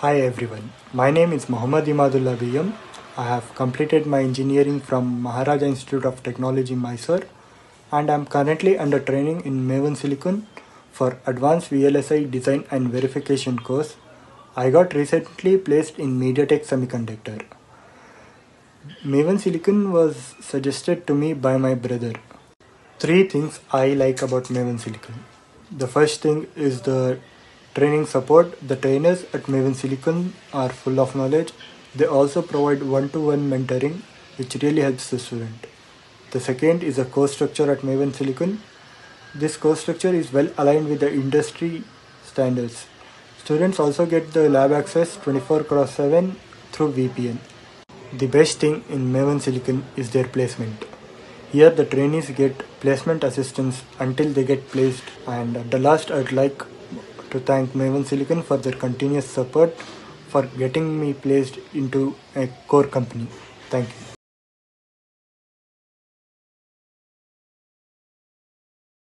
Hi everyone, my name is Mohammed Imadulla B M. I have completed my engineering from Maharaja Institute of Technology, Mysore, and I am currently under training in Maven Silicon for Advanced VLSI Design and Verification course. I got recently placed in MediaTek Semiconductor. Maven Silicon was suggested to me by my brother. Three things I like about Maven Silicon. The first thing is the training support. The trainers at Maven Silicon are full of knowledge. They also provide one-to-one mentoring, which really helps the student. The second is the course structure at Maven Silicon. This course structure is well aligned with the industry standards. Students also get the lab access 24/7 through VPN. The best thing in Maven Silicon is their placement. Here the trainees get placement assistance until they get placed. And at the last, I'd like to thank Maven Silicon for their continuous support for getting me placed into a core company. Thank you.